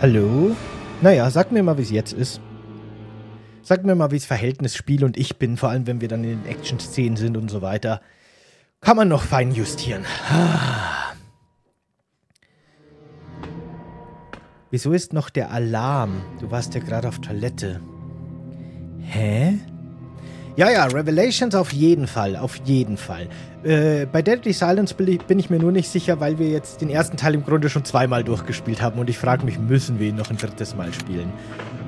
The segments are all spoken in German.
Hallo? Naja, sag mir mal, wie es jetzt ist. Sag mir mal, wie es Verhältnisspiel und ich bin, vor allem wenn wir dann in den Action-Szenen sind und so weiter. Kann man noch fein justieren. Wieso ist noch der Alarm? Du warst ja gerade auf Toilette. Hä? Ja, ja, Revelations auf jeden Fall, auf jeden Fall. Bei Deadly Silence bin ich mir nur nicht sicher, weil wir jetzt den ersten Teil im Grunde schon zweimal durchgespielt haben und ich frage mich, müssen wir ihn noch ein drittes Mal spielen?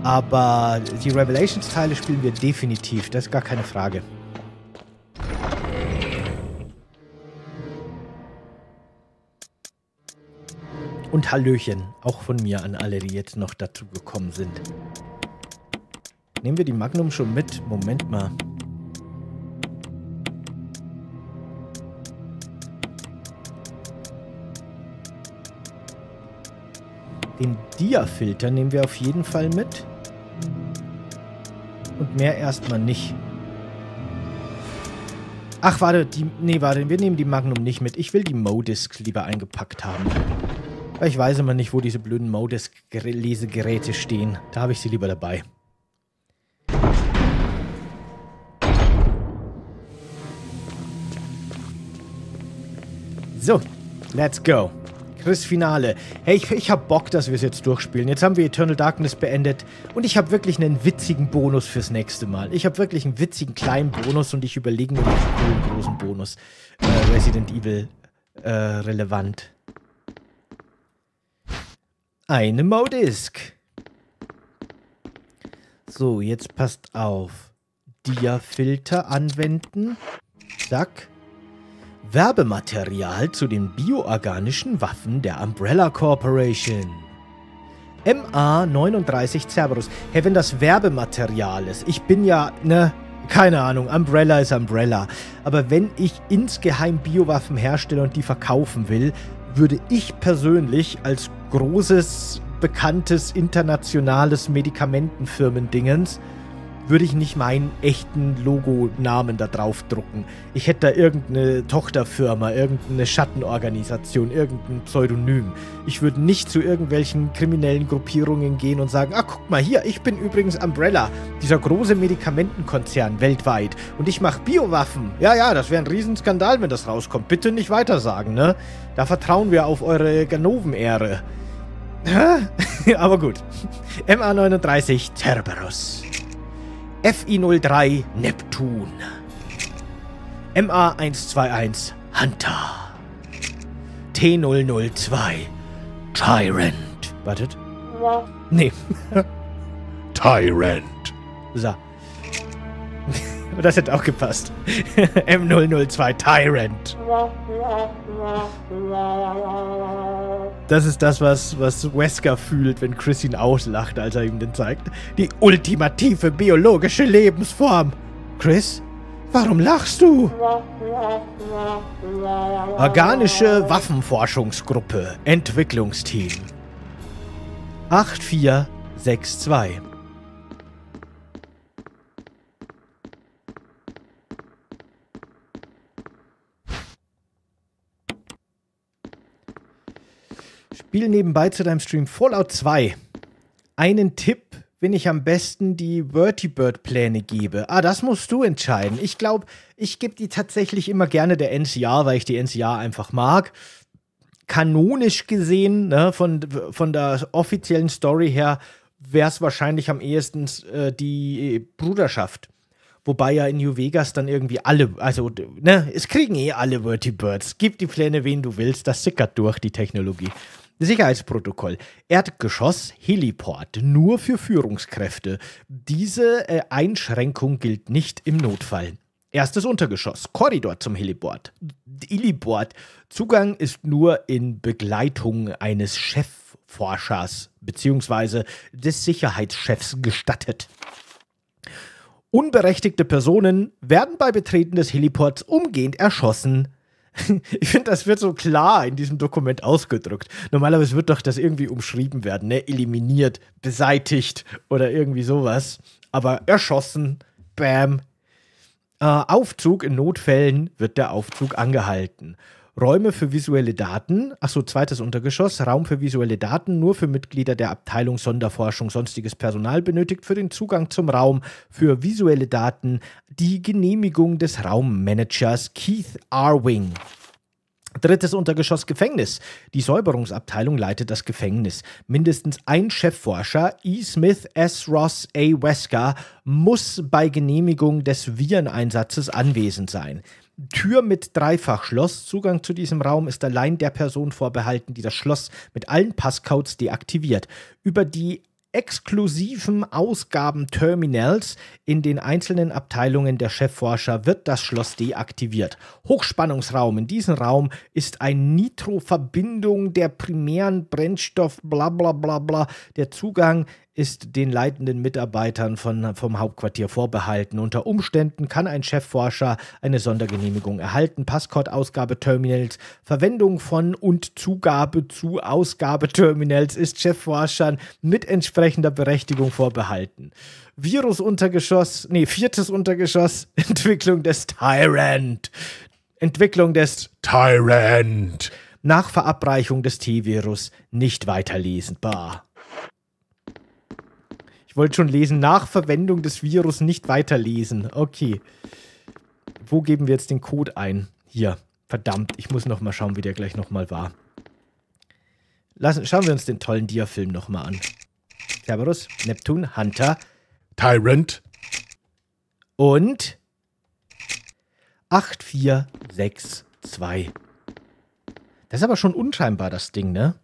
Aber die Revelations-Teile spielen wir definitiv, das ist gar keine Frage. Und Hallöchen, auch von mir an alle, die jetzt noch dazu gekommen sind. Nehmen wir die Magnum schon mit? Moment mal. Den Dia-Filter nehmen wir auf jeden Fall mit. Und mehr erstmal nicht. Ach, warte. Nee, warte. Wir nehmen die Magnum nicht mit. Ich will die MoDisc lieber eingepackt haben. Weil ich weiß immer nicht, wo diese blöden MoDisc-Lesegeräte stehen. Da habe ich sie lieber dabei. So, let's go. Chris Finale. Hey, ich hab Bock, dass wir es jetzt durchspielen. Jetzt haben wir Eternal Darkness beendet und ich habe wirklich einen witzigen Bonus fürs nächste Mal. Ich habe wirklich einen witzigen kleinen Bonus und ich überlege mir einen großen Bonus. Resident Evil relevant. Eine MoDisc. So, jetzt passt auf. Dia-Filter anwenden. Zack. Werbematerial zu den bioorganischen Waffen der Umbrella Corporation. MA 39 Cerberus. Hey, wenn das Werbematerial ist, ich bin ja, ne, keine Ahnung, Umbrella ist Umbrella. Aber wenn ich insgeheim Biowaffen herstelle und die verkaufen will, würde ich persönlich als großes, bekanntes, internationales Medikamentenfirmendingens würde ich nicht meinen echten Logo-Namen da drauf drucken. Ich hätte da irgendeine Tochterfirma, irgendeine Schattenorganisation, irgendein Pseudonym. Ich würde nicht zu irgendwelchen kriminellen Gruppierungen gehen und sagen, ah, guck mal hier, ich bin übrigens Umbrella, dieser große Medikamentenkonzern weltweit und ich mache Biowaffen. Ja, ja, das wäre ein Riesenskandal, wenn das rauskommt. Bitte nicht weitersagen, ne? Da vertrauen wir auf eure Ganoven-Ehre. Aber gut. MA39 Cerberus. Fi 03 Neptun. MA 121 Hunter. T 002 Tyrant. Wartet. Nee. Tyrant. So. Das hätte auch gepasst. M002 Tyrant. Das ist das, was Wesker fühlt, wenn Chris ihn auslacht, als er ihm den zeigt. Die ultimative biologische Lebensform. Chris, warum lachst du? Organische Waffenforschungsgruppe. Entwicklungsteam. 8462. Spiel nebenbei zu deinem Stream Fallout 2. Einen Tipp, wenn ich am besten die Vertibird-Pläne gebe. Ah, das musst du entscheiden. Ich glaube, ich gebe die tatsächlich immer gerne der NCR, weil ich die NCR einfach mag. Kanonisch gesehen, ne, von der offiziellen Story her, wäre es wahrscheinlich am ehesten die Bruderschaft. Wobei ja in New Vegas dann irgendwie alle, also, ne, es kriegen eh alle Vertibirds. Gib die Pläne, wen du willst, das sickert durch die Technologie. Sicherheitsprotokoll. Erdgeschoss, Heliport, nur für Führungskräfte. Diese Einschränkung gilt nicht im Notfall. Erstes Untergeschoss, Korridor zum Heliport. Heliport. Zugang ist nur in Begleitung eines Chefforschers bzw. des Sicherheitschefs gestattet. Unberechtigte Personen werden bei Betreten des Heliports umgehend erschossen. Ich finde, das wird so klar in diesem Dokument ausgedrückt. Normalerweise wird doch das irgendwie umschrieben werden, ne? Eliminiert, beseitigt oder irgendwie sowas. Aber erschossen, bam. Aufzug in Notfällen wird der Aufzug angehalten. Räume für visuelle Daten, achso, zweites Untergeschoss, Raum für visuelle Daten, nur für Mitglieder der Abteilung Sonderforschung, sonstiges Personal benötigt für den Zugang zum Raum für visuelle Daten die Genehmigung des Raummanagers Keith Irving. Drittes Untergeschoss Gefängnis. Die Säuberungsabteilung leitet das Gefängnis. Mindestens ein Chefforscher, E. Smith, S. Ross, A. Wesker, muss bei Genehmigung des Vireneinsatzes anwesend sein. Tür mit Dreifachschloss. Zugang zu diesem Raum ist allein der Person vorbehalten, die das Schloss mit allen Passcodes deaktiviert. Über die exklusiven Ausgabenterminals in den einzelnen Abteilungen der Chefforscher wird das Schloss deaktiviert. Hochspannungsraum. In diesem Raum ist eine Nitro-Verbindung der primären Brennstoff, bla bla bla bla. Der Zugang ist den leitenden Mitarbeitern vom Hauptquartier vorbehalten. Unter Umständen kann ein Chefforscher eine Sondergenehmigung erhalten. Passcode-Ausgabeterminals, Verwendung von und Zugabe zu Ausgabeterminals ist Chefforschern mit entsprechender Berechtigung vorbehalten. Virus-Untergeschoss, nee, viertes Untergeschoss, Entwicklung des Tyrant. Entwicklung des Tyrant. Nach Verabreichung des T-Virus nicht weiterlesbar. Wollte schon lesen, nach Verwendung des Virus nicht weiterlesen. Okay. Wo geben wir jetzt den Code ein? Hier. Verdammt, ich muss nochmal schauen, wie der gleich nochmal war. Schauen wir uns den tollen Dia-Film nochmal an. Cerberus, Neptun, Hunter, Tyrant und 8462. Das ist aber schon unscheinbar, das Ding, ne?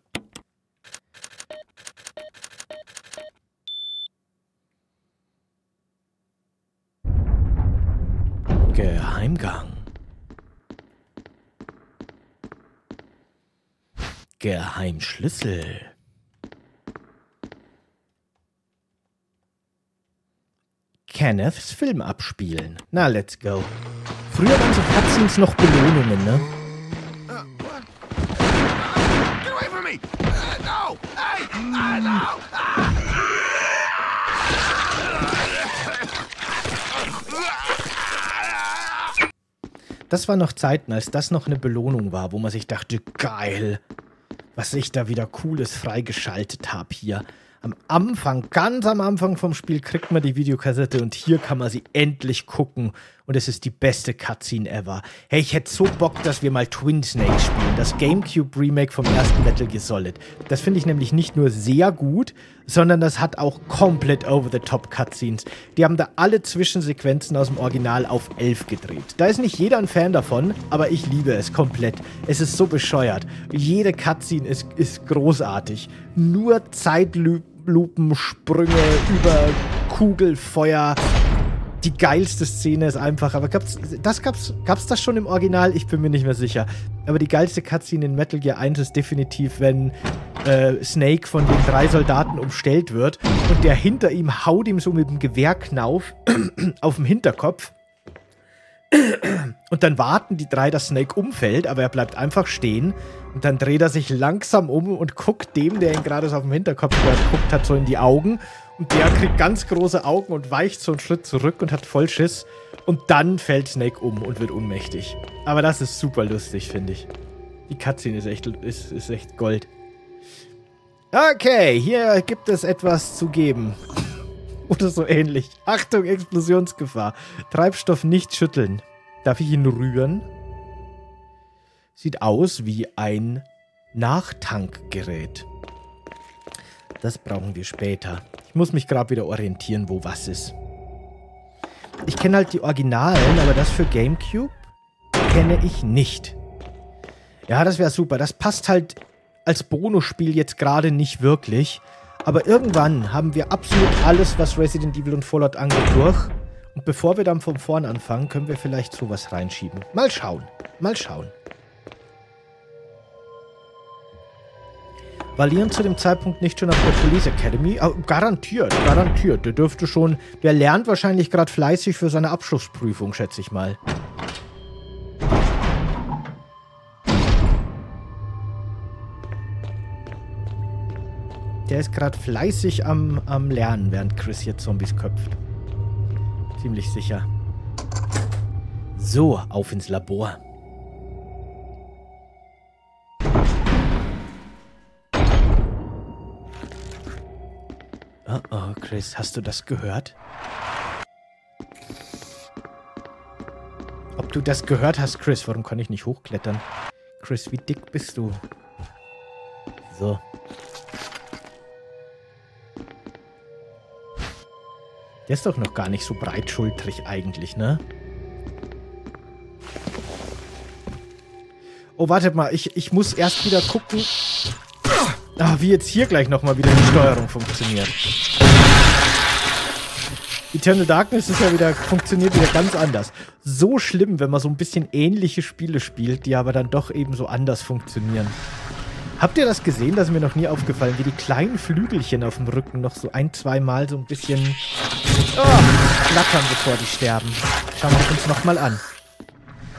Geheimgang. Geheimschlüssel. Kenneths Film abspielen. Na, let's go. Früher waren so Katzens noch Belohnungen, ne? Get away from me! No! Hey! No! Das war noch Zeiten, als das noch eine Belohnung war, wo man sich dachte, geil, was ich da wieder Cooles freigeschaltet habe hier. Am Anfang, ganz am Anfang vom Spiel kriegt man die Videokassette und hier kann man sie endlich gucken. Und es ist die beste Cutscene ever. Hey, ich hätte so Bock, dass wir mal Twin Snake spielen, das GameCube-Remake vom ersten Metal Gear Solid. Das finde ich nämlich nicht nur sehr gut, sondern das hat auch komplett Over-the-Top-Cutscenes. Die haben da alle Zwischensequenzen aus dem Original auf 11 gedreht. Da ist nicht jeder ein Fan davon, aber ich liebe es komplett. Es ist so bescheuert. Jede Cutscene ist großartig. Nur Zeitlupen, Sprünge über Kugelfeuer. Die geilste Szene ist einfach, aber gab's das schon im Original? Ich bin mir nicht mehr sicher. Aber die geilste Cutscene in Metal Gear 1 ist definitiv, wenn Snake von den 3 Soldaten umstellt wird und der hinter ihm haut ihm so mit dem Gewehrknauf auf dem Hinterkopf. Und dann warten die 3, dass Snake umfällt, aber er bleibt einfach stehen. Und dann dreht er sich langsam um und guckt dem, der ihn gerade so auf dem Hinterkopf geguckt hat, so in die Augen. Und der kriegt ganz große Augen und weicht so einen Schritt zurück und hat voll Schiss. Und dann fällt Snake um und wird ohnmächtig. Aber das ist super lustig, finde ich. Die Cutscene ist echt Gold. Okay, hier gibt es etwas zu geben. Oder so ähnlich. Achtung, Explosionsgefahr. Treibstoff nicht schütteln. Darf ich ihn rühren? Sieht aus wie ein Nachtankgerät. Das brauchen wir später. Ich muss mich gerade wieder orientieren, wo was ist. Ich kenne halt die Originalen, aber das für GameCube kenne ich nicht. Ja, das wäre super. Das passt halt als Bonusspiel jetzt gerade nicht wirklich. Aber irgendwann haben wir absolut alles, was Resident Evil und Fallout angeht, durch. Und bevor wir dann von vorn anfangen, können wir vielleicht sowas reinschieben. Mal schauen. Mal schauen. Valieren zu dem Zeitpunkt nicht schon auf der Police Academy? Oh, garantiert, garantiert. Der dürfte schon... Der lernt wahrscheinlich gerade fleißig für seine Abschlussprüfung, schätze ich mal. Der ist gerade fleißig am Lernen, während Chris hier Zombies köpft. Ziemlich sicher. So, auf ins Labor. Oh oh, Chris, hast du das gehört? Ob du das gehört hast, Chris? Warum kann ich nicht hochklettern? Chris, wie dick bist du? So. Der ist doch noch gar nicht so breitschultrig eigentlich, ne? Oh, wartet mal. Ich muss erst wieder gucken, wie jetzt hier gleich nochmal wieder die Steuerung funktioniert. Eternal Darkness ist ja wieder, funktioniert wieder ganz anders. So schlimm, wenn man so ein bisschen ähnliche Spiele spielt, die aber dann doch eben so anders funktionieren. Habt ihr das gesehen? Das ist mir noch nie aufgefallen, wie die kleinen Flügelchen auf dem Rücken noch so ein-, zweimal so ein bisschen flattern, bevor die sterben. Schauen wir uns nochmal an.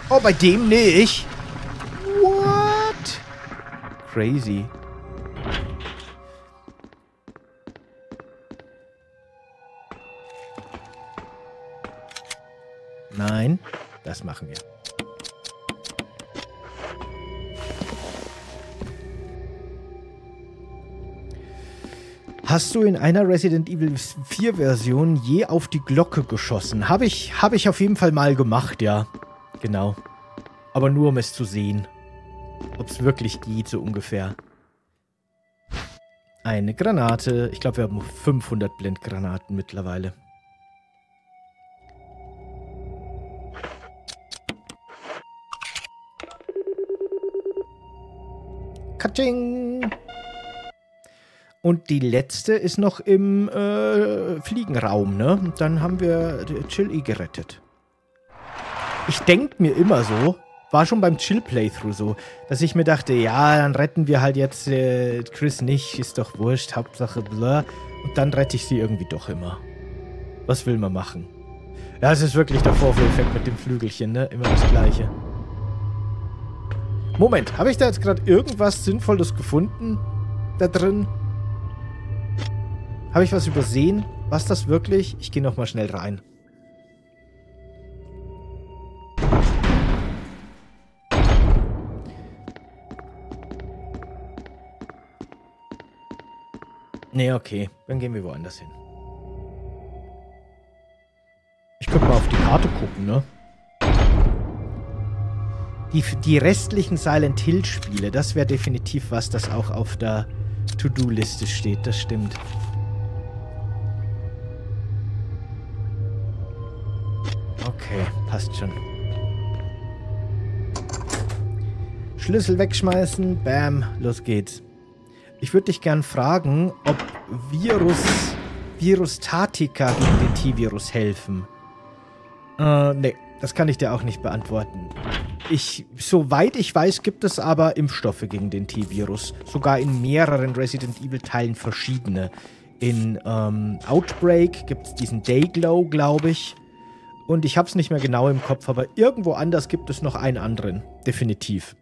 Oh, bei dem nicht. What? Crazy. Nein, das machen wir. Hast du in einer Resident Evil 4 Version je auf die Glocke geschossen? Hab ich auf jeden Fall mal gemacht, ja. Genau. Aber nur, um es zu sehen. Ob es wirklich geht, so ungefähr. Eine Granate. Ich glaube, wir haben 500 Blendgranaten mittlerweile. Katsching! Und die letzte ist noch im Fliegenraum, ne? Und dann haben wir Chill-E gerettet. Ich denke mir immer so, war schon beim Chill-Playthrough so, dass ich mir dachte, ja, dann retten wir halt jetzt Chris nicht, ist doch wurscht, Hauptsache bla. Und dann rette ich sie irgendwie doch immer. Was will man machen? Ja, es ist wirklich der Vorführeffekt mit dem Flügelchen, ne? Immer das Gleiche. Moment, habe ich da jetzt gerade irgendwas Sinnvolles gefunden? Da drin? Habe ich was übersehen? Was das wirklich? Ich gehe nochmal schnell rein. Nee, okay. Dann gehen wir woanders hin. Ich könnte mal auf die Karte gucken, ne? Die restlichen Silent Hill Spiele, das wäre definitiv was, das auch auf der To-Do-Liste steht. Das stimmt. Okay, passt schon. Schlüssel wegschmeißen, bam, los geht's. Ich würde dich gern fragen, ob Virustatika gegen den T-Virus helfen. Nee, das kann ich dir auch nicht beantworten. Soweit ich weiß, gibt es aber Impfstoffe gegen den T-Virus. Sogar in mehreren Resident Evil-Teilen verschiedene. In Outbreak gibt es diesen Dayglow, glaube ich. Und ich habe es nicht mehr genau im Kopf, aber irgendwo anders gibt es noch einen anderen. Definitiv.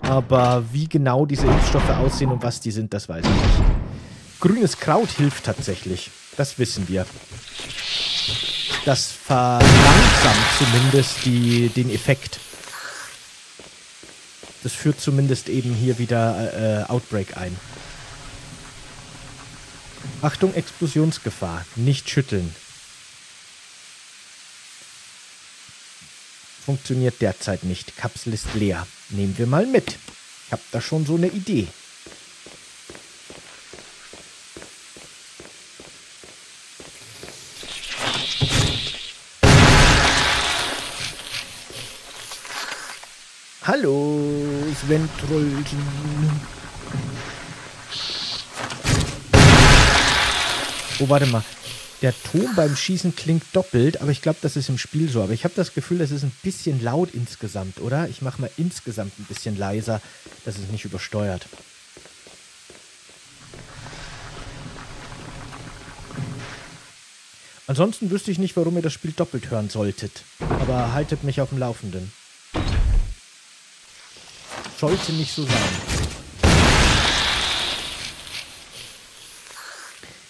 Aber wie genau diese Impfstoffe aussehen und was die sind, das weiß ich nicht. Grünes Kraut hilft tatsächlich. Das wissen wir. Das verlangsamt zumindest den Effekt. Das führt zumindest eben hier wieder Outbreak ein. Achtung, Explosionsgefahr. Nicht schütteln. Funktioniert derzeit nicht. Kapsel ist leer. Nehmen wir mal mit. Ich habe da schon so eine Idee. Hallo, Sventrolchen. Oh, warte mal. Der Ton beim Schießen klingt doppelt, aber ich glaube, das ist im Spiel so. Aber ich habe das Gefühl, das ist ein bisschen laut insgesamt, oder? Ich mache mal insgesamt ein bisschen leiser, dass es nicht übersteuert. Ansonsten wüsste ich nicht, warum ihr das Spiel doppelt hören solltet. Aber haltet mich auf dem Laufenden. Sollte nicht so sein.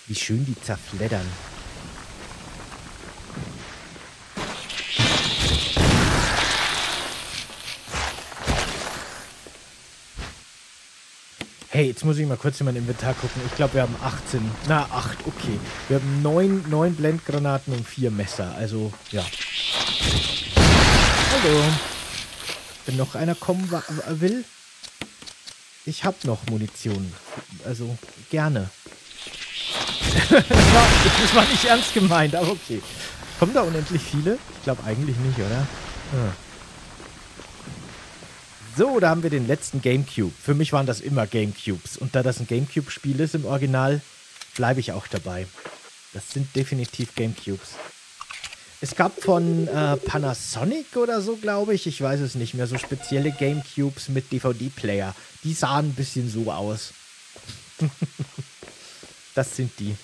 Wie schön die zerfleddern. Hey, jetzt muss ich mal kurz in mein Inventar gucken. Ich glaube, wir haben 18. Na, 8, okay. Wir haben 9 Blendgranaten und 4 Messer. Also, ja. Hallo. Wenn noch einer kommen will, ich habe noch Munition. Also, gerne. Das war nicht ernst gemeint, aber okay. Kommen da unendlich viele? Ich glaube eigentlich nicht, oder? Ah. So, da haben wir den letzten Gamecube. Für mich waren das immer Gamecubes. Und da das ein Gamecube-Spiel ist im Original, bleibe ich auch dabei. Das sind definitiv Gamecubes. Es gab von Panasonic oder so, glaube ich, weiß es nicht mehr, so spezielle Gamecubes mit DVD-Player. Die sahen ein bisschen so aus. Das sind die.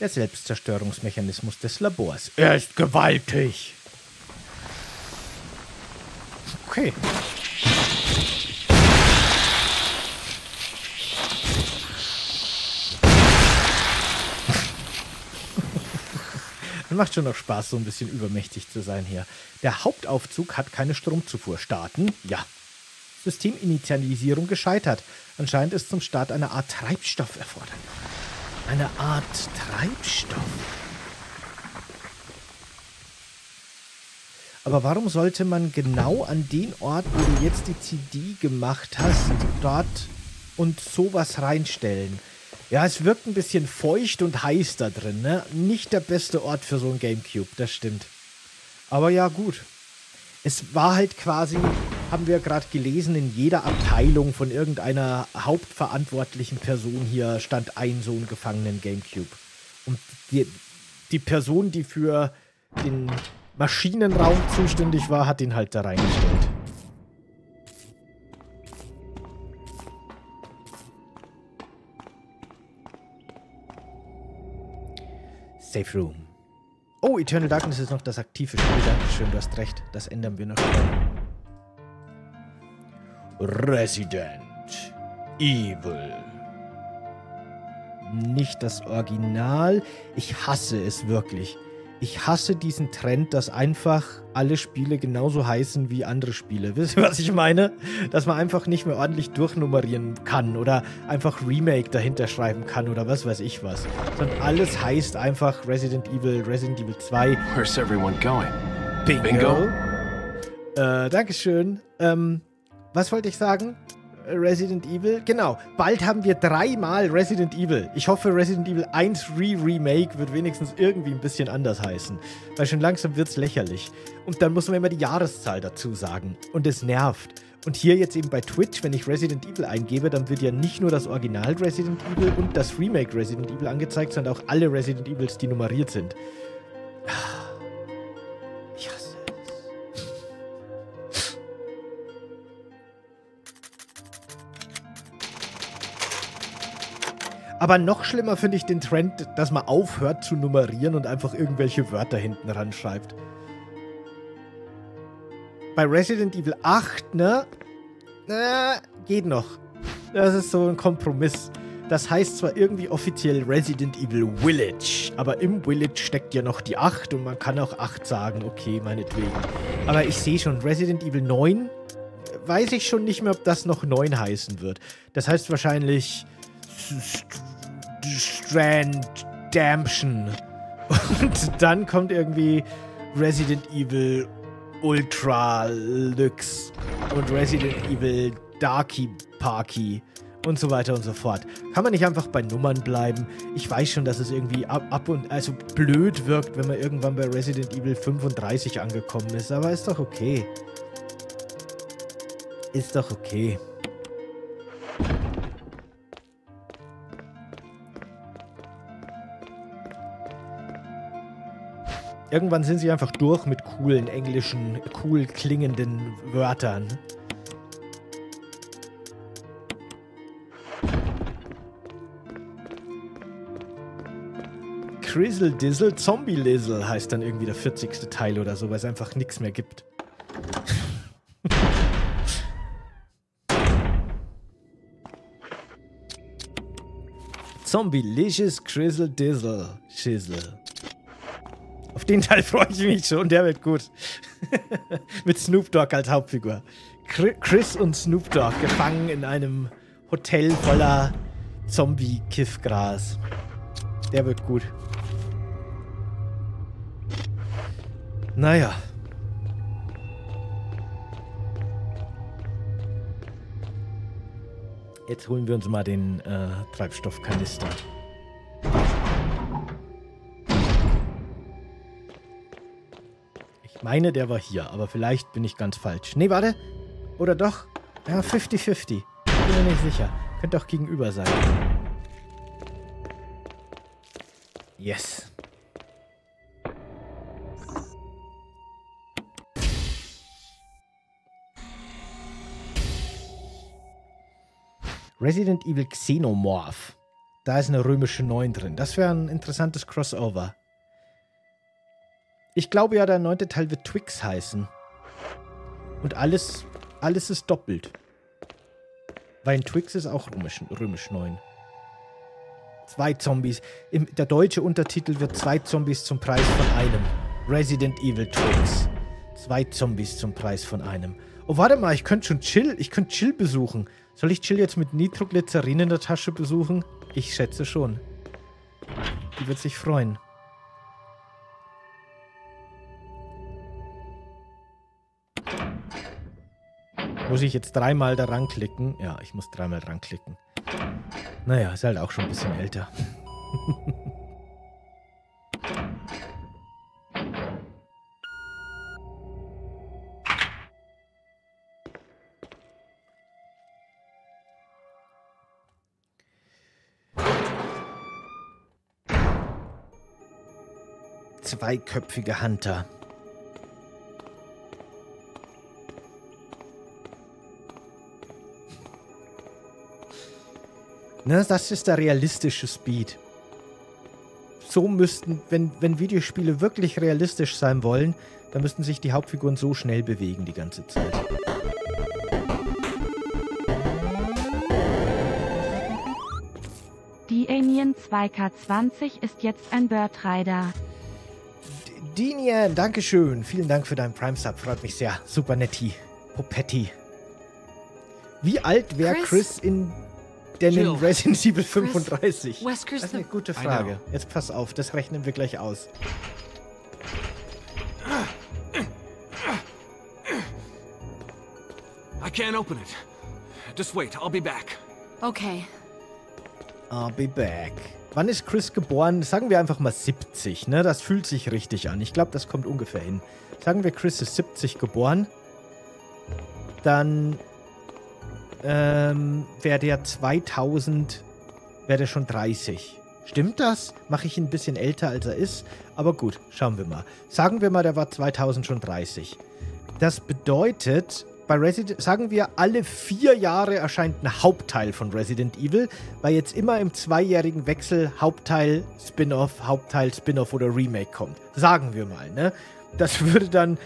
Der Selbstzerstörungsmechanismus des Labors. Er ist gewaltig. Okay. Macht schon noch Spaß, so ein bisschen übermächtig zu sein hier. Der Hauptaufzug hat keine Stromzufuhr. Starten? Ja. Systeminitialisierung gescheitert. Anscheinend ist zum Start eine Art Treibstoff erfordert. Eine Art Treibstoff. Aber warum sollte man genau an den Ort, wo du jetzt die CD gemacht hast, dort und sowas reinstellen? Ja, es wirkt ein bisschen feucht und heiß da drin, ne? Nicht der beste Ort für so ein Gamecube, das stimmt. Aber ja, gut. Es war halt quasi, haben wir gerade gelesen, in jeder Abteilung von irgendeiner hauptverantwortlichen Person hier stand ein so ein gefangenen Gamecube. Und die Person, die für den Maschinenraum zuständig war, hat ihn halt da reingestellt. Safe Room. Oh, Eternal Darkness ist noch das aktive Spiel. Dankeschön, du hast recht. Das ändern wir noch. Resident Evil. Nicht das Original. Ich hasse es wirklich. Ich hasse diesen Trend, dass einfach alle Spiele genauso heißen wie andere Spiele. Wisst ihr, was ich meine? Dass man einfach nicht mehr ordentlich durchnummerieren kann oder einfach Remake dahinter schreiben kann oder was weiß ich was. Sondern alles heißt einfach Resident Evil, Resident Evil 2. Where's everyone going? Bingo. Dankeschön. Was wollte ich sagen? Resident Evil? Genau. Bald haben wir 3-mal Resident Evil. Ich hoffe, Resident Evil 1 Remake wird wenigstens irgendwie ein bisschen anders heißen. Weil schon langsam wird's lächerlich. Und dann muss man immer die Jahreszahl dazu sagen. Und es nervt. Und hier jetzt eben bei Twitch, wenn ich Resident Evil eingebe, dann wird ja nicht nur das Original Resident Evil und das Remake Resident Evil angezeigt, sondern auch alle Resident Evils, die nummeriert sind. Ich hasse. Aber noch schlimmer finde ich den Trend, dass man aufhört zu nummerieren und einfach irgendwelche Wörter hinten ran schreibt. Bei Resident Evil 8, ne? Geht noch. Das ist so ein Kompromiss. Das heißt zwar irgendwie offiziell Resident Evil Village, aber im Village steckt ja noch die 8 und man kann auch 8 sagen, okay, meinetwegen. Aber ich sehe schon, Resident Evil 9, weiß ich schon nicht mehr, ob das noch 9 heißen wird. Das heißt wahrscheinlich Strand-Damption. Und dann kommt irgendwie Resident Evil Ultra Lux und Resident Evil Darky Parky und so weiter und so fort. Kann man nicht einfach bei Nummern bleiben? Ich weiß schon, dass es irgendwie also blöd wirkt, wenn man irgendwann bei Resident Evil 35 angekommen ist, aber ist doch okay. Ist doch okay. Irgendwann sind sie einfach durch mit coolen englischen, cool klingenden Wörtern. Crizzle Dizzle Zombie Lizzle heißt dann irgendwie der 40. Teil oder so, weil es einfach nichts mehr gibt. Zombie-licious Grizzle Dizzle Shizzle. Auf den Teil freue ich mich schon, der wird gut. Mit Snoop Dogg als Hauptfigur. Chris und Snoop Dogg gefangen in einem Hotel voller Zombie-Kiffgras. Der wird gut. Naja. Jetzt holen wir uns mal den Treibstoffkanister. Ich meine, der war hier, aber vielleicht bin ich ganz falsch. Nee, warte. Oder doch? Ja, 50-50. Bin mir nicht sicher. Könnte auch gegenüber sein. Yes. Resident Evil Xenomorph. Da ist eine römische 9 drin. Das wäre ein interessantes Crossover. Ich glaube ja, der 9. Teil wird Twix heißen. Und alles ist doppelt. Weil ein Twix ist auch römisch 9. 2 Zombies. Der deutsche Untertitel wird 2 Zombies zum Preis von einem. Resident Evil Twix. 2 Zombies zum Preis von einem. Oh, warte mal, ich könnte schon Chill. Ich könnte Chill besuchen. Soll ich Chill jetzt mit Nitroglycerin in der Tasche besuchen? Ich schätze schon. Die wird sich freuen. Muss ich jetzt dreimal da ranklicken? Ja, ich muss dreimal ranklicken. Naja, ist halt auch schon ein bisschen älter. Zweiköpfige Hunter. Ne, das ist der realistische Speed. So müssten, wenn Videospiele wirklich realistisch sein wollen, dann müssten sich die Hauptfiguren so schnell bewegen die ganze Zeit. Die Alien 2K20 ist jetzt ein Bird Rider. Dinian, dankeschön. Vielen Dank für deinen Prime-Sub. Freut mich sehr. Super netti. Popetti. Wie alt wäre Chris in den Resident Evil 35? Das ist eine gute Frage. Jetzt pass auf, das rechnen wir gleich aus. I can't open it. Just wait, I'll be back. Okay. I'll be back. Wann ist Chris geboren? Sagen wir einfach mal 70, ne? Das fühlt sich richtig an. Ich glaube, das kommt ungefähr hin. Sagen wir, Chris ist 70 geboren. Dann wäre der 2000, wäre der schon 30. Stimmt das? Mache ich ihn ein bisschen älter, als er ist? Aber gut, schauen wir mal. Sagen wir mal, der war 2000 schon 30. Das bedeutet... Bei Resident, sagen wir, alle 4 Jahre erscheint ein Hauptteil von Resident Evil, weil jetzt immer im zweijährigen Wechsel Hauptteil, Spin-Off, Hauptteil, Spin-Off oder Remake kommt. Sagen wir mal, ne? Das würde dann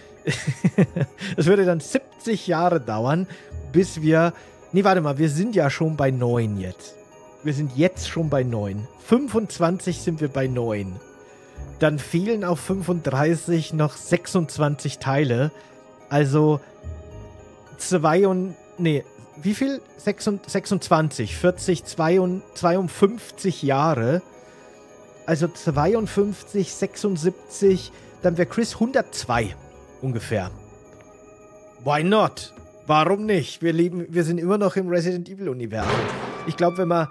das würde dann 70 Jahre dauern, bis wir... Nee, warte mal, wir sind ja schon bei 9 jetzt. Wir sind jetzt schon bei 9. 25 sind wir bei 9. Dann fehlen auf 35 noch 26 Teile. Also... 26, 40, 52 Jahre. Also 52, 76, dann wäre Chris 102 ungefähr. Why not? Warum nicht? Wir sind immer noch im Resident Evil-Universum. Ich glaube, wenn man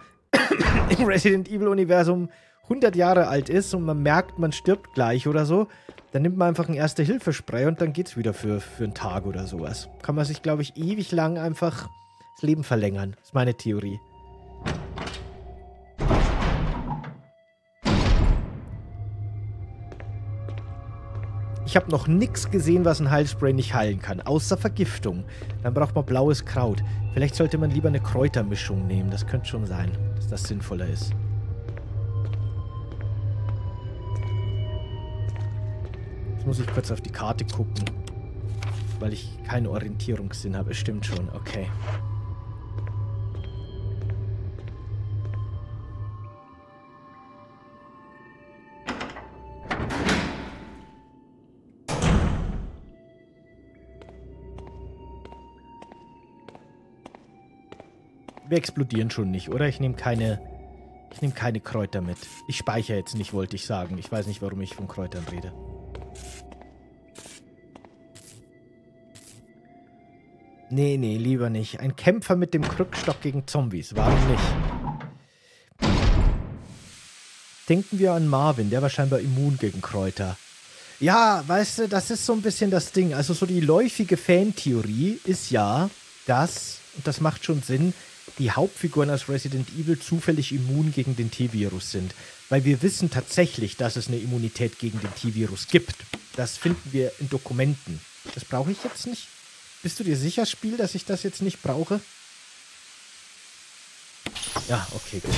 im Resident Evil-Universum 100 Jahre alt ist und man merkt, man stirbt gleich oder so, dann nimmt man einfach ein Erste-Hilfe-Spray und dann geht's wieder für einen Tag oder sowas. Kann man sich, glaube ich, ewig lang einfach das Leben verlängern. Ist meine Theorie. Ich habe noch nichts gesehen, was ein Heilspray nicht heilen kann, außer Vergiftung. Dann braucht man blaues Kraut. Vielleicht sollte man lieber eine Kräutermischung nehmen. Das könnte schon sein, dass das sinnvoller ist. Muss ich kurz auf die Karte gucken, weil ich keinen Orientierungssinn habe. Stimmt schon, okay. wir explodieren schon nicht, oder? Ich nehme keine Kräuter mit. Ich speichere jetzt nicht, wollte ich sagen. Ich weiß nicht, warum ich von Kräutern rede. Nee, nee, lieber nicht. Ein Kämpfer mit dem Krückstock gegen Zombies. Warum nicht? Denken wir an Marvin. Der war scheinbar immun gegen Kräuter. Ja, weißt du, das ist so ein bisschen das Ding. Also so die läufige Fantheorie ist ja, dass, und das macht schon Sinn, die Hauptfiguren aus Resident Evil zufällig immun gegen den T-Virus sind. Weil wir wissen tatsächlich, dass es eine Immunität gegen den T-Virus gibt. Das finden wir in Dokumenten. Das brauche ich jetzt nicht. Bist du dir sicher, Spiel, dass ich das jetzt nicht brauche? Ja, okay, gut.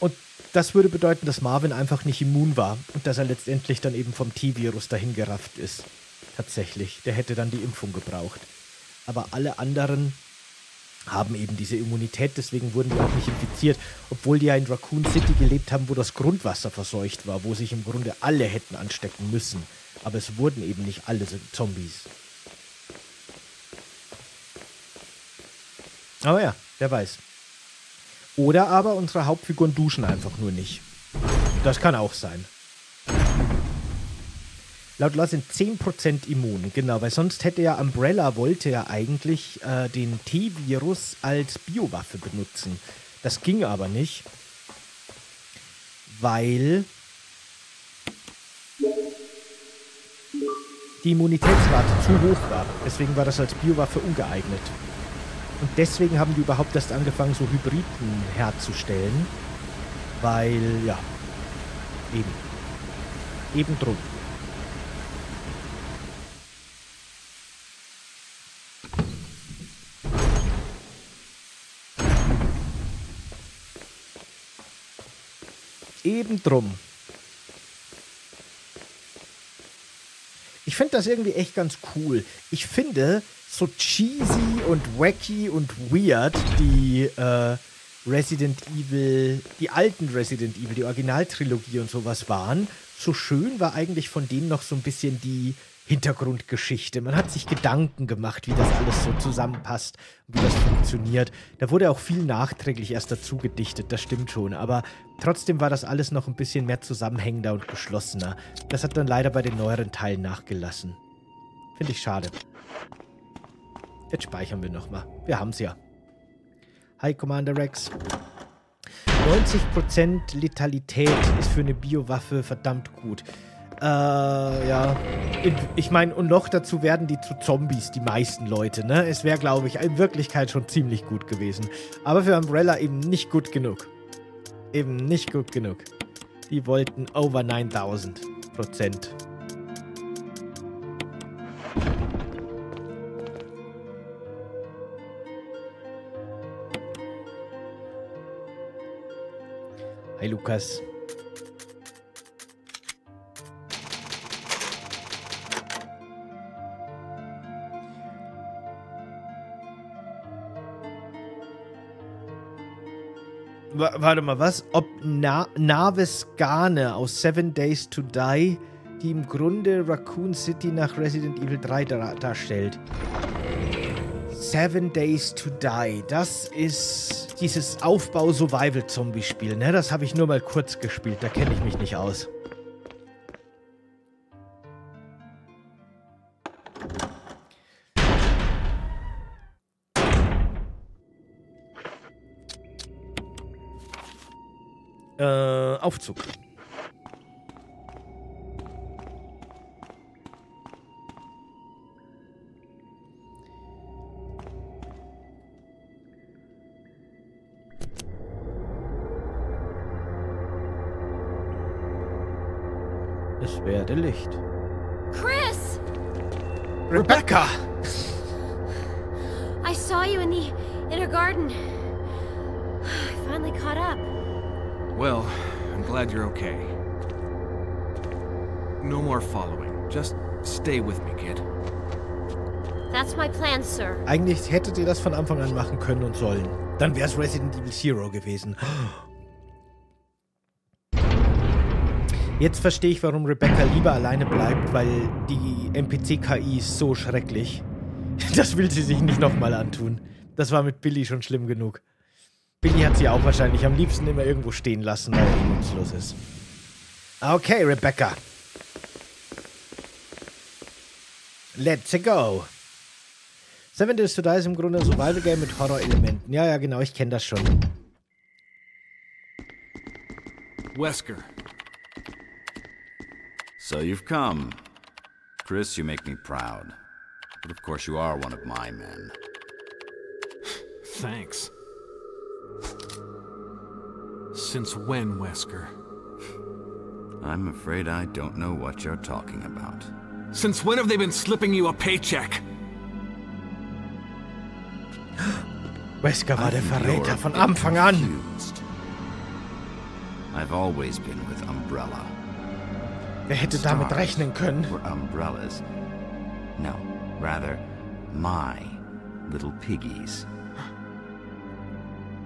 Und das würde bedeuten, dass Marvin einfach nicht immun war und dass er letztendlich dann eben vom T-Virus dahingerafft ist. Tatsächlich, der hätte dann die Impfung gebraucht. Aber alle anderen haben eben diese Immunität, deswegen wurden die auch nicht infiziert, obwohl die ja in Raccoon City gelebt haben, wo das Grundwasser verseucht war, wo sich im Grunde alle hätten anstecken müssen. Aber es wurden eben nicht alle Zombies. Aber ja, wer weiß. Oder aber unsere Hauptfiguren duschen einfach nur nicht. Das kann auch sein. Laut Law sind 10% immun, genau, weil sonst hätte ja Umbrella, wollte ja eigentlich den T-Virus als Biowaffe benutzen. Das ging aber nicht, weil die Immunitätsrate zu hoch war. Deswegen war das als Biowaffe ungeeignet. Und deswegen haben die überhaupt erst angefangen, so Hybriden herzustellen. Weil, ja, eben drum. Eben drum. Ich finde das irgendwie echt ganz cool. Ich finde, so cheesy und wacky und weird die Resident Evil, die alten Resident Evil, die Originaltrilogie und sowas waren, so schön war eigentlich von denen noch so ein bisschen die Hintergrundgeschichte. Man hat sich Gedanken gemacht, wie das alles so zusammenpasst und wie das funktioniert. Da wurde auch viel nachträglich erst dazu gedichtet, das stimmt schon. Aber trotzdem war das alles noch ein bisschen mehr zusammenhängender und geschlossener. Das hat dann leider bei den neueren Teilen nachgelassen. Finde ich schade. Jetzt speichern wir nochmal. Wir haben's ja. Hi, Commander Rex. 90% Letalität ist für eine Biowaffe verdammt gut. Ja. Ich meine, und noch dazu werden die zu Zombies, die meisten Leute, ne? Es wäre, glaube ich, in Wirklichkeit schon ziemlich gut gewesen. Aber für Umbrella eben nicht gut genug. Eben nicht gut genug. Die wollten over 9000%. Hi, Lukas. Warte mal, was? Ob Navis Garne aus 7 Days to Die, die im Grunde Raccoon City nach Resident Evil 3 darstellt. 7 Days to Die, das ist dieses Aufbau-Survival-Zombie-Spiel, ne? Das habe ich nur mal kurz gespielt, da kenne ich mich nicht aus. Aufzug. Es werde Licht. Chris! Rebecca! I saw you in the inner garden. I finally caught up. Well, I'm glad you're okay. No more following. Just stay with me, kid. That's my plan, sir. Eigentlich hättet ihr das von Anfang an machen können und sollen. Dann wär's Resident Evil Zero gewesen. Jetzt verstehe ich, warum Rebecca lieber alleine bleibt, weil die NPC-KI ist so schrecklich. Das will sie sich nicht nochmal antun. Das war mit Billy schon schlimm genug. Billy hat sie auch wahrscheinlich am liebsten immer irgendwo stehen lassen, weil er nutzlos ist. Okay, Rebecca. Let's go. Seven Days to Die ist im Grunde ein Survival-Game mit Horror-Elementen. Ja, ja, genau, ich kenne das schon. Wesker. So you've come. Chris, you make me proud. But of course you are one of my men. Thanks. Since when, Wesker? I'm afraid I don't know what you're talking about. Since when have they been slipping you a paycheck? Wesker war der Verräter von Anfang an. I've always been with Umbrella. Wer hätte damit rechnen können? Were umbrellas. No, rather, my little piggies.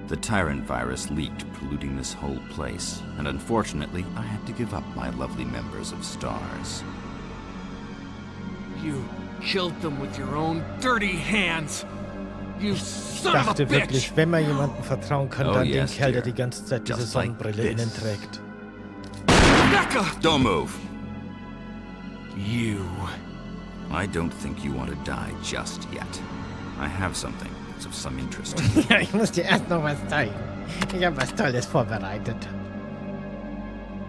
The Tyrant virus leaked, polluting this whole place, and unfortunately, I had to give up my lovely members of STARS. You killed them with your own dirty hands. You son of a bitch! Ich dachte wirklich, wenn man jemanden vertrauen kann, dann den Kerl, der die ganze Zeit diese Sonnenbrille innen trägt. Becca! Don't move. You. I don't think you want to die just yet. I have something. Of some interest. Ja, ich muss dir erst noch was zeigen. Ich habe was Tolles vorbereitet.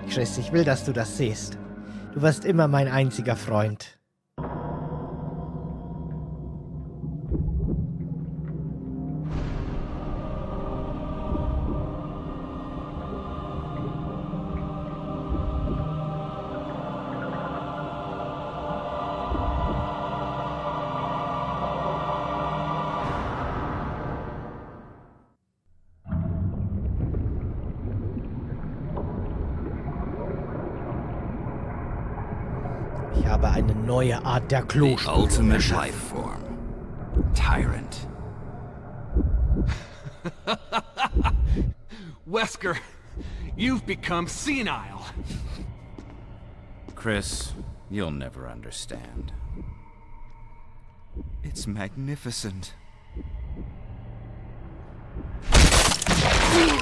Chris, ich will, dass du das siehst. Du warst immer mein einziger Freund. Neue Art der Klospülung. The ultimate life form. Tyrant. Wesker, you've become senile. Chris, you'll never understand. It's magnificent.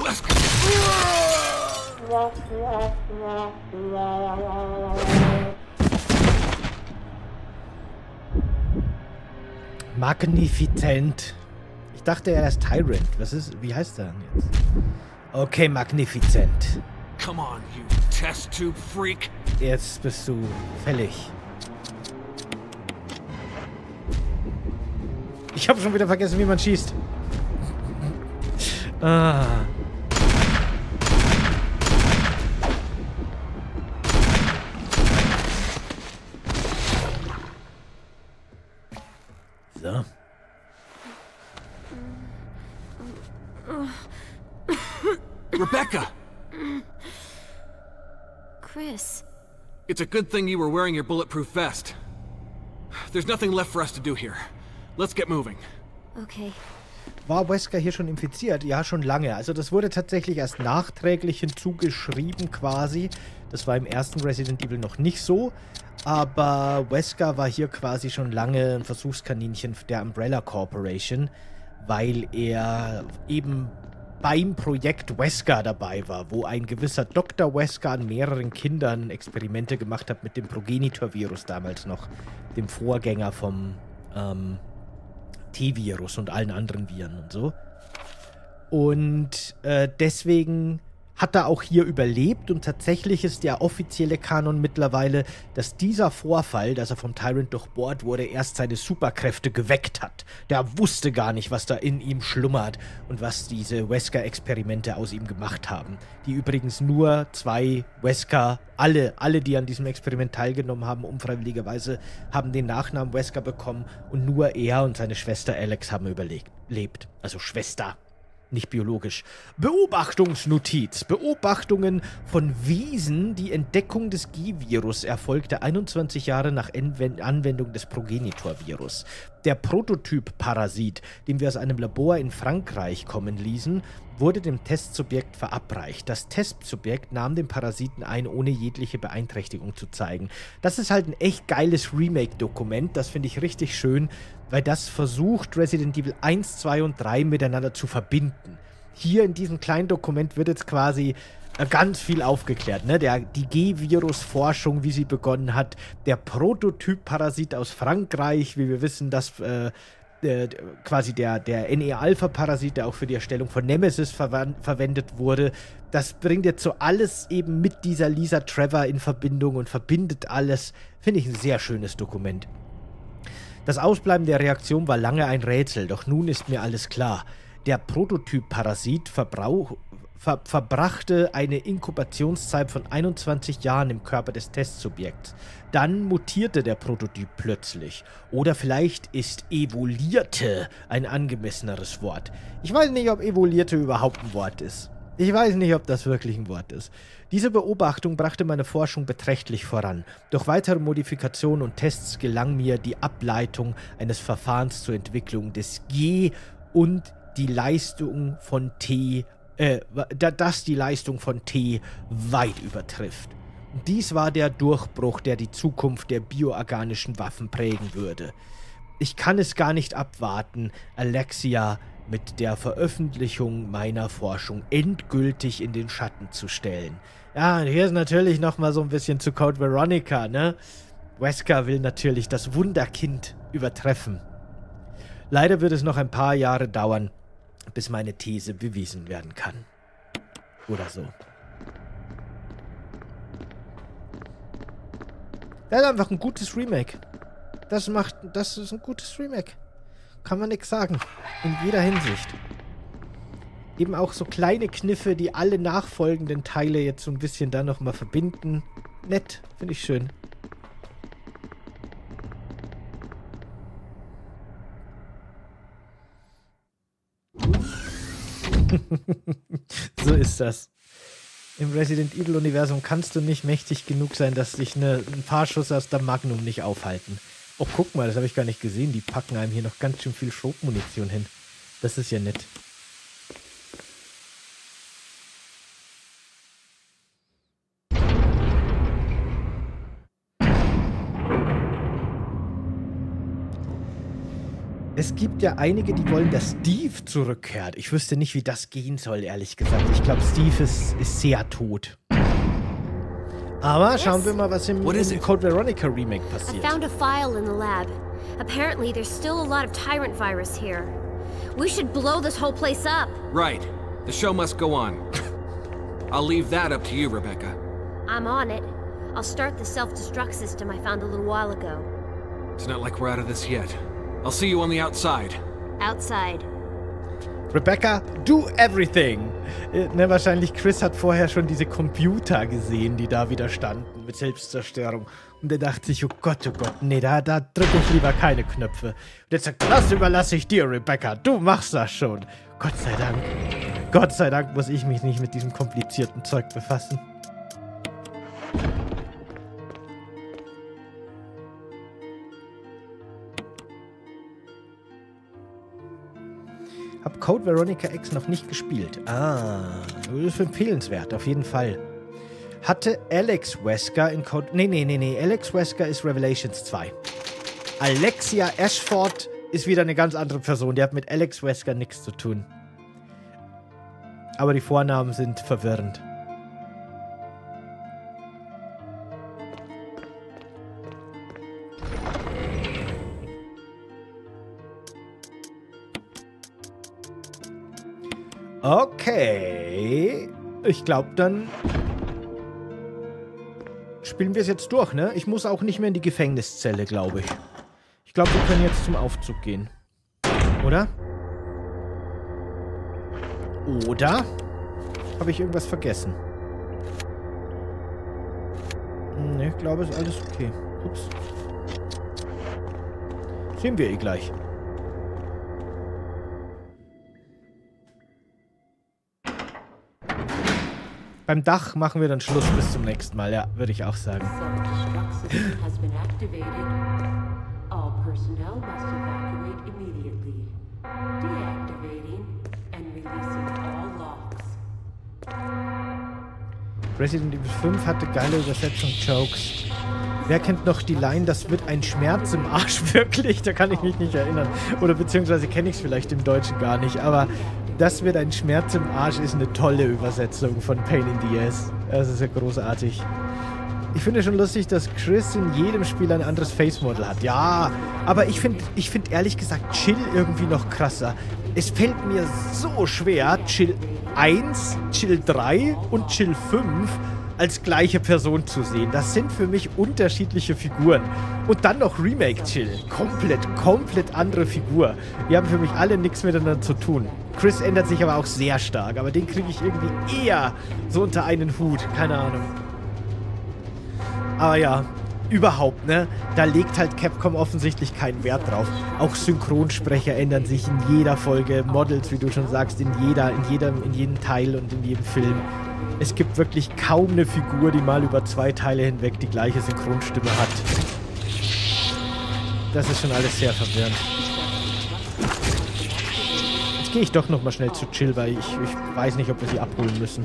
Wesker. Magnifizent. Ich dachte, er ist Tyrant. Was ist, wie heißt er denn jetzt? Okay, Magnifizent. Come on, you test tube freak. Jetzt bist du fällig. Ich habe schon wieder vergessen, wie man schießt. Ah. Rebecca! Chris. It's a good thing you were wearing your bulletproof vest. There's nothing left for us to do here. Let's get moving. Okay. War Wesker hier schon infiziert? Ja, schon lange. Also das wurde tatsächlich erst nachträglich hinzugeschrieben quasi. Das war im ersten Resident Evil noch nicht so. Aber Wesker war hier quasi schon lange ein Versuchskaninchen der Umbrella Corporation, weil er eben beim Projekt Wesker dabei war, wo ein gewisser Dr. Wesker an mehreren Kindern Experimente gemacht hat mit dem Progenitor-Virus damals noch, dem Vorgänger vom T-Virus und allen anderen Viren und so. Und deswegen hat er auch hier überlebt und tatsächlich ist der offizielle Kanon mittlerweile, dass dieser Vorfall, dass er vom Tyrant durchbohrt wurde, erst seine Superkräfte geweckt hat. Der wusste gar nicht, was da in ihm schlummert und was diese Wesker-Experimente aus ihm gemacht haben. Die übrigens nur zwei Wesker, alle, die an diesem Experiment teilgenommen haben, unfreiwilligerweise, haben den Nachnamen Wesker bekommen und nur er und seine Schwester Alex haben überlebt. Also Schwester. Nicht biologisch. Beobachtungsnotiz. Beobachtungen von Wiesen. Die Entdeckung des G-Virus erfolgte 21 Jahre nach Anwendung des Progenitor-Virus. Der Prototyp-Parasit, den wir aus einem Labor in Frankreich kommen ließen, wurde dem Testsubjekt verabreicht. Das Testsubjekt nahm den Parasiten ein, ohne jegliche Beeinträchtigung zu zeigen. Das ist halt ein echt geiles Remake-Dokument. Das finde ich richtig schön, weil das versucht, Resident Evil 1, 2 und 3 miteinander zu verbinden. Hier in diesem kleinen Dokument wird jetzt quasi ganz viel aufgeklärt, ne? Die G-Virus-Forschung, wie sie begonnen hat, der Prototyp-Parasit aus Frankreich, wie wir wissen, dass quasi der NE-Alpha-Parasit, der auch für die Erstellung von Nemesis verwendet wurde, das bringt jetzt so alles eben mit dieser Lisa Trevor in Verbindung und verbindet alles. Finde ich ein sehr schönes Dokument. Das Ausbleiben der Reaktion war lange ein Rätsel, doch nun ist mir alles klar. Der Prototyp-Parasit verbrachte eine Inkubationszeit von 21 Jahren im Körper des Testsubjekts. Dann mutierte der Prototyp plötzlich. Oder vielleicht ist evolierte ein angemesseneres Wort. Ich weiß nicht, ob evolierte überhaupt ein Wort ist. Ich weiß nicht, ob das wirklich ein Wort ist. Diese Beobachtung brachte meine Forschung beträchtlich voran. Durch weitere Modifikationen und Tests gelang mir die Ableitung eines Verfahrens zur Entwicklung des G und die Leistung von T, das die Leistung von T weit übertrifft. Dies war der Durchbruch, der die Zukunft der bioorganischen Waffen prägen würde. Ich kann es gar nicht abwarten, Alexia mit der Veröffentlichung meiner Forschung endgültig in den Schatten zu stellen. Ja, hier ist natürlich nochmal so ein bisschen zu Code Veronica, ne? Wesker will natürlich das Wunderkind übertreffen. Leider wird es noch ein paar Jahre dauern, bis meine These bewiesen werden kann. Oder so. Das ist einfach ein gutes Remake. Das ist ein gutes Remake. Kann man nichts sagen. In jeder Hinsicht. Eben auch so kleine Kniffe, die alle nachfolgenden Teile jetzt so ein bisschen da nochmal verbinden. Nett. Finde ich schön. So ist das. Im Resident Evil-Universum kannst du nicht mächtig genug sein, dass dich ein paar Schuss aus der Magnum nicht aufhalten. Oh, guck mal, das habe ich gar nicht gesehen. Die packen einem hier noch ganz schön viel Schrotmunition hin. Das ist ja nett. Es gibt ja einige, die wollen, dass Steve zurückkehrt. Ich wüsste nicht, wie das gehen soll, ehrlich gesagt. Ich glaube, Steve ist sehr tot. Aber schauen wir mal, was im Code Veronica Remake passiert. I found a file in the lab. Apparently there's still a lot of tyrant virus here. We should blow this whole place up. Right. The show must go on. I'll leave that up to you, Rebecca. I'm on it. I'll start the self-destruct system I found a little while ago. It's not like we're out of this yet. I'll see you on the outside. Outside. Rebecca, do everything. Ne, wahrscheinlich Chris hat vorher schon diese Computer gesehen, die da wieder standen mit Selbstzerstörung. Und er dachte sich, oh Gott, nee, da drücke ich lieber keine Knöpfe. Und jetzt sagt, das überlasse ich dir, Rebecca. Du machst das schon. Gott sei Dank. Gott sei Dank muss ich mich nicht mit diesem komplizierten Zeug befassen. Hab Code Veronica X noch nicht gespielt. Ah, das ist empfehlenswert, auf jeden Fall. Hatte Alex Wesker in Code... Nee. Alex Wesker ist Revelations 2. Alexia Ashford ist wieder eine ganz andere Person. Die hat mit Alex Wesker nichts zu tun. Aber die Vornamen sind verwirrend. Okay. Ich glaube, dann spielen wir es jetzt durch, ne? Ich muss auch nicht mehr in die Gefängniszelle, glaube ich. Ich glaube, wir können jetzt zum Aufzug gehen. Oder? Oder? Habe ich irgendwas vergessen? Ne, ich glaube, ist alles okay. Ups. Sehen wir eh gleich. Beim Dach machen wir dann Schluss bis zum nächsten Mal, ja, würde ich auch sagen. Resident Evil 5 hatte geile Übersetzung-Jokes. Wer kennt noch die Line, das wird ein Schmerz im Arsch, wirklich? Da kann ich mich nicht erinnern. Oder beziehungsweise kenne ich es vielleicht im Deutschen gar nicht, aber das wird ein Schmerz im Arsch ist eine tolle Übersetzung von Pain in the Ass. Das ist ja großartig. Ich finde schon lustig, dass Chris in jedem Spiel ein anderes Face-Model hat. Ja, aber ich finde ehrlich gesagt Chill irgendwie noch krasser. Es fällt mir so schwer, Chill 1, Chill 3 und Chill 5 als gleiche Person zu sehen. Das sind für mich unterschiedliche Figuren. Und dann noch Remake Chill. Komplett andere Figur. Die haben für mich alle nichts miteinander zu tun. Chris ändert sich aber auch sehr stark. Aber den kriege ich irgendwie eher so unter einen Hut. Keine Ahnung. Aber ja, überhaupt, ne? Da legt halt Capcom offensichtlich keinen Wert drauf. Auch Synchronsprecher ändern sich in jeder Folge. Models, wie du schon sagst, in jedem Teil und in jedem Film. Es gibt wirklich kaum eine Figur, die mal über 2 Teile hinweg die gleiche Synchronstimme hat. Das ist schon alles sehr verwirrend. Jetzt gehe ich doch nochmal schnell zu Chill, weil ich weiß nicht, ob wir sie abholen müssen.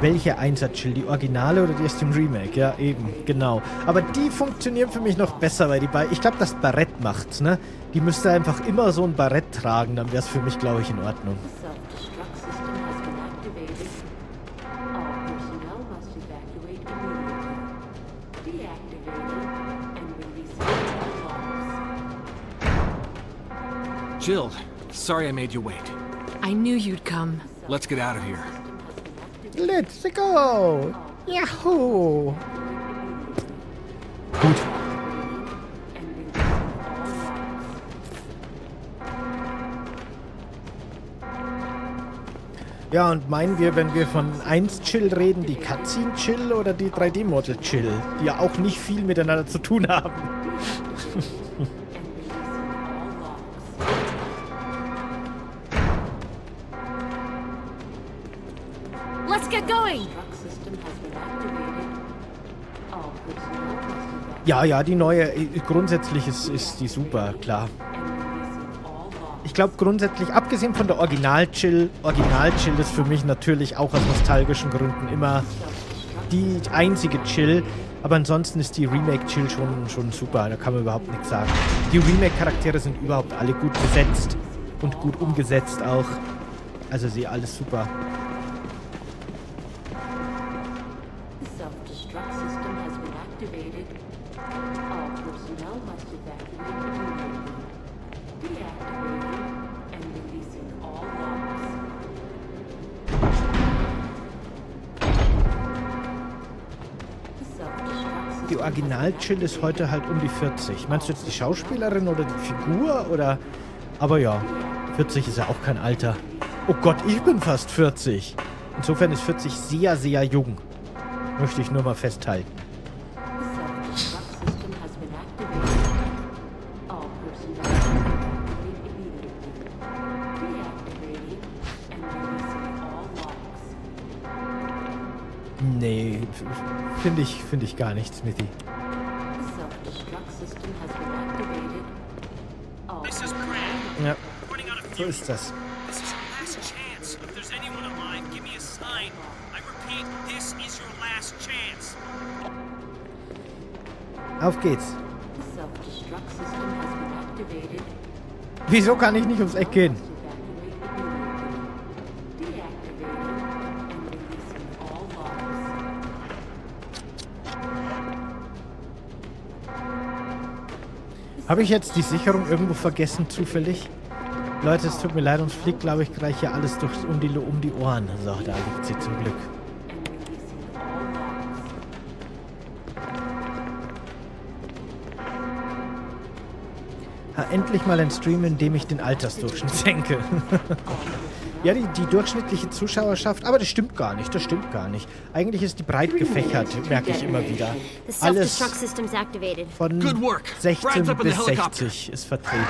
Welche Einsatz-Chill? Die Originale oder die aus dem Remake? Ja, eben, genau. Aber die funktionieren für mich noch besser, weil die bei... Ich glaube, das Barett macht's, ne? Die müsste einfach immer so ein Barett tragen, dann wäre es für mich, glaube ich, in Ordnung. Jill, sorry I made you wait. I knew you'd come. Let's get out of here. Let's go! Yahoo! Gut. Ja, und meinen wir, wenn wir von 1 Chill reden, die Cutscene Chill oder die 3D-Model Chill? Die ja auch nicht viel miteinander zu tun haben. Ja, die neue, grundsätzlich ist die super, klar. Ich glaube grundsätzlich, abgesehen von der Original-Chill ist für mich natürlich auch aus nostalgischen Gründen immer die einzige Chill. Aber ansonsten ist die Remake-Chill schon super, da kann man überhaupt nichts sagen. Die Remake-Charaktere sind überhaupt alle gut besetzt und gut umgesetzt auch. Also sie alles super. Original-Chill ist heute halt um die 40. Meinst du jetzt die Schauspielerin oder die Figur oder... Aber ja, 40 ist ja auch kein Alter. Oh Gott, ich bin fast 40. Insofern ist 40 sehr, sehr jung. Möchte ich nur mal festhalten. Nee, finde ich gar nicht, Smithy. Ja, so ist das. Auf geht's. Wieso kann ich nicht ums Eck gehen? Habe ich jetzt die Sicherung irgendwo vergessen, zufällig? Leute, es tut mir leid, uns fliegt, glaube ich, gleich hier alles um die Ohren. So, da liegt sie zum Glück. Ha, endlich mal ein Stream, in dem ich den Altersdurchschnitt senke. Ja, die durchschnittliche Zuschauerschaft, aber das stimmt gar nicht. Eigentlich ist die breit gefächert, merke ich immer wieder. Alles von 16 bis 60 ist vertreten.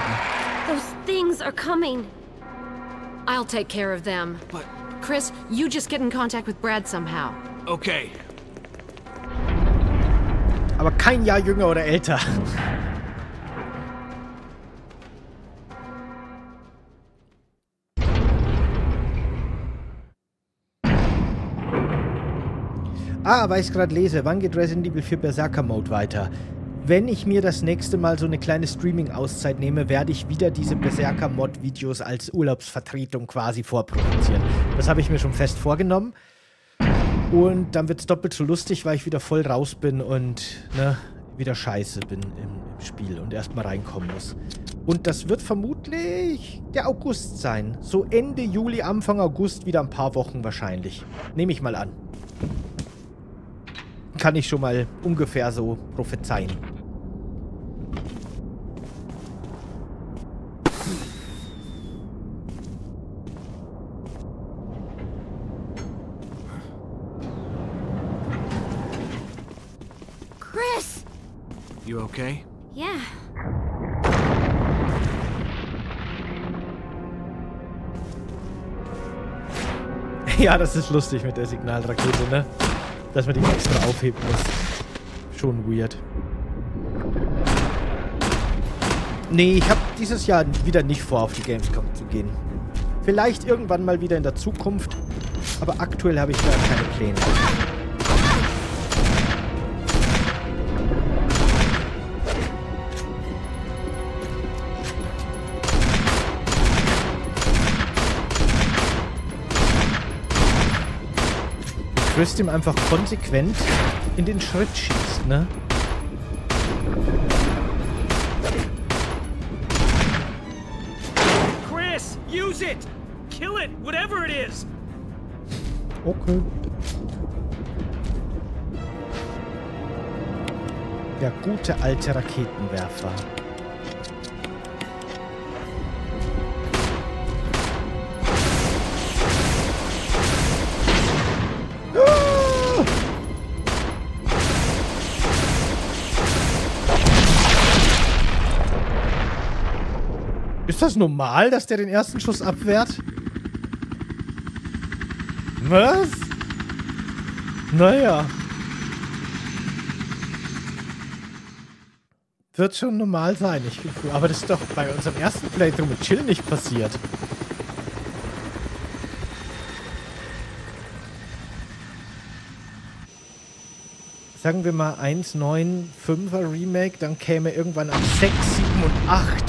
Those things are coming. I'll take care of them. Chris, you just get in contact with Brad somehow. Okay. Aber kein Jahr jünger oder älter. Ah, weil ich es gerade lese. Wann geht Resident Evil 4 Berserker-Mode weiter? Wenn ich mir das nächste Mal so eine kleine Streaming-Auszeit nehme, werde ich wieder diese Berserker-Mod-Videos als Urlaubsvertretung quasi vorproduzieren. Das habe ich mir schon fest vorgenommen. Und dann wird es doppelt so lustig, weil ich wieder voll raus bin und ne, wieder scheiße bin im Spiel und erstmal reinkommen muss. Und das wird vermutlich der August sein. So Ende Juli, Anfang August, wieder ein paar Wochen wahrscheinlich. Nehme ich mal an. Kann ich schon mal ungefähr so prophezeien. Chris! You okay? Yeah. Ja, das ist lustig mit der Signalrakete, ne? Dass man die extra aufheben muss. Schon weird. Nee, ich habe dieses Jahr wieder nicht vor, auf die Gamescom zu gehen. Vielleicht irgendwann mal wieder in der Zukunft. Aber aktuell habe ich da keine Pläne. Chris ihm einfach konsequent in den Schritt schießt, ne? Chris, use it! Kill it, whatever it is! Okay. Der gute alte Raketenwerfer. Ist das normal, dass der den ersten Schuss abwehrt? Was? Naja. Wird schon normal sein, ich glaube. Aber das ist doch bei unserem ersten Playthrough mit Chill nicht passiert. Sagen wir mal 1.9.5er Remake, dann käme irgendwann ab 6, 7 und 8.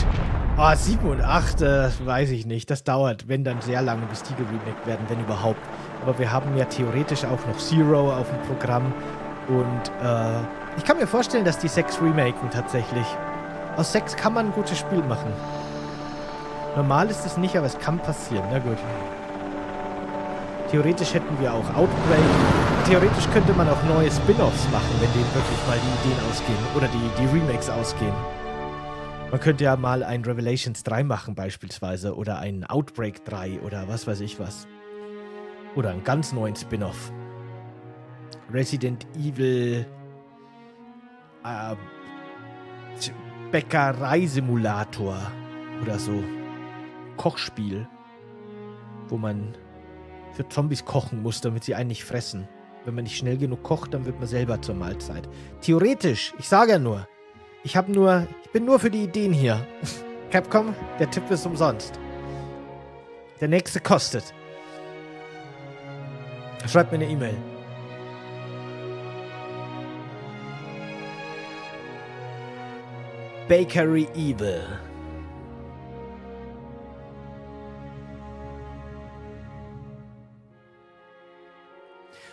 Ah, 7 und 8, weiß ich nicht. Das dauert, wenn dann sehr lange, bis die geremaked werden, wenn überhaupt. Aber wir haben ja theoretisch auch noch Zero auf dem Programm. Und ich kann mir vorstellen, dass die 6 remaken tatsächlich. Aus 6 kann man ein gutes Spiel machen. Normal ist es nicht, aber es kann passieren. Na gut. Theoretisch hätten wir auch Outbreak. Theoretisch könnte man auch neue Spin-Offs machen, wenn denen wirklich mal die Ideen ausgehen. Oder die Remakes ausgehen. Man könnte ja mal ein Revelations 3 machen beispielsweise oder ein Outbreak 3 oder was weiß ich was. Oder einen ganz neuen Spin-Off. Resident Evil Bäckerei-Simulator oder so. Kochspiel, wo man für Zombies kochen muss, damit sie einen nicht fressen. Wenn man nicht schnell genug kocht, dann wird man selber zur Mahlzeit. Theoretisch, ich sage ja nur. Ich bin nur für die Ideen hier. Capcom, der Tipp ist umsonst. Der nächste kostet. Schreibt mir eine E-Mail. Bakery Evil.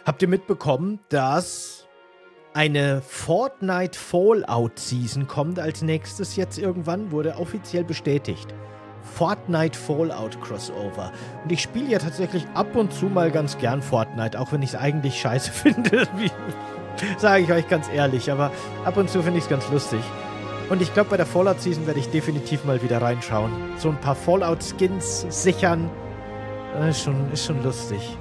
Habt ihr mitbekommen, dass eine Fortnite Fallout Season kommt als nächstes jetzt irgendwann, wurde offiziell bestätigt. Fortnite Fallout Crossover. Und ich spiele ja tatsächlich ab und zu mal ganz gern Fortnite, auch wenn ich es eigentlich scheiße finde. Sage ich euch ganz ehrlich, aber ab und zu finde ich es ganz lustig. Und ich glaube, bei der Fallout Season werde ich definitiv mal wieder reinschauen. So ein paar Fallout Skins sichern, ist schon lustig.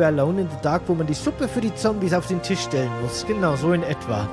Alone in the Dark, wo man die Suppe für die Zombies auf den Tisch stellen muss. Genau, so in etwa.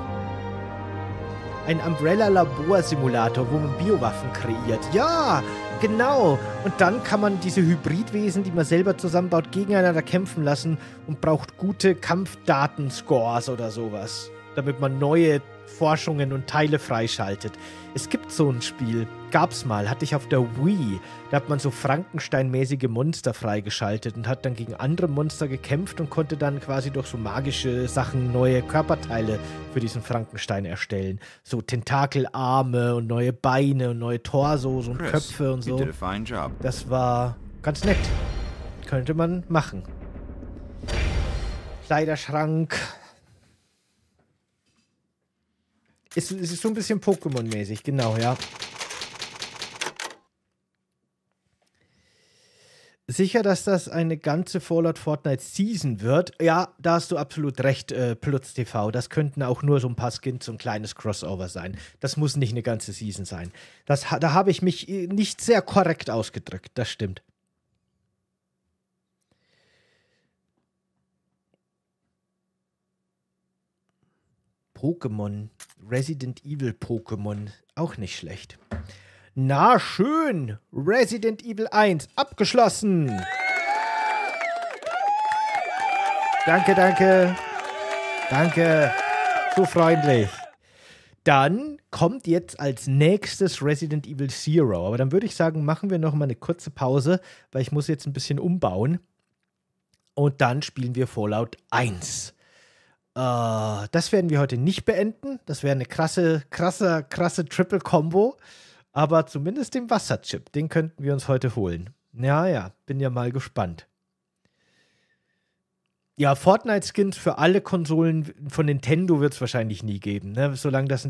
Ein Umbrella-Labor-Simulator, wo man Biowaffen kreiert. Ja, genau. Und dann kann man diese Hybridwesen, die man selber zusammenbaut, gegeneinander kämpfen lassen und braucht gute Kampfdaten-Scores oder sowas. damit man neue Forschungen und Teile freischaltet. Es gibt so ein Spiel, gab's mal, hatte ich auf der Wii. Da hat man so Frankenstein-mäßige Monster freigeschaltet und hat dann gegen andere Monster gekämpft und konnte dann quasi durch so magische Sachen neue Körperteile für diesen Frankenstein erstellen. So Tentakelarme und neue Beine und neue Torsos und Chris, Köpfe und so. Das war ganz nett. Könnte man machen. Kleiderschrank. Es ist so ein bisschen Pokémon-mäßig, genau, ja. Sicher, dass das eine ganze Fallout Fortnite Season wird? Ja, da hast du absolut recht, Plutz TV. Das könnten auch nur so ein paar Skins, so ein kleines Crossover sein. Das muss nicht eine ganze Season sein. Da habe ich mich nicht sehr korrekt ausgedrückt, das stimmt. Pokémon, Resident Evil Pokémon, auch nicht schlecht. Na schön, Resident Evil 1, abgeschlossen. Danke, danke. Danke, so freundlich. Dann kommt jetzt als nächstes Resident Evil Zero. Aber dann würde ich sagen, machen wir noch mal eine kurze Pause, weil ich muss jetzt ein bisschen umbauen. Und dann spielen wir Fallout 1. Das werden wir heute nicht beenden. Das wäre eine krasse Triple-Combo. Aber zumindest den Wasserchip, den könnten wir uns heute holen. Ja, bin ja mal gespannt. Ja, Fortnite-Skins für alle Konsolen von Nintendo wird es wahrscheinlich nie geben. Ne? Solange das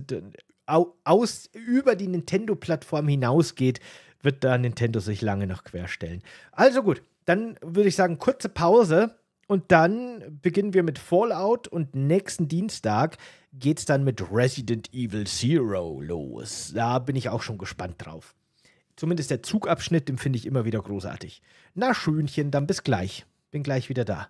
über die Nintendo-Plattform hinausgeht, wird da Nintendo sich lange noch querstellen. Also gut, dann würde ich sagen, kurze Pause. Und dann beginnen wir mit Fallout und nächsten Dienstag geht's dann mit Resident Evil Zero los. Da bin ich auch schon gespannt drauf. Zumindest der Zugabschnitt, den finde ich immer wieder großartig. Na schönchen, dann bis gleich. Bin gleich wieder da.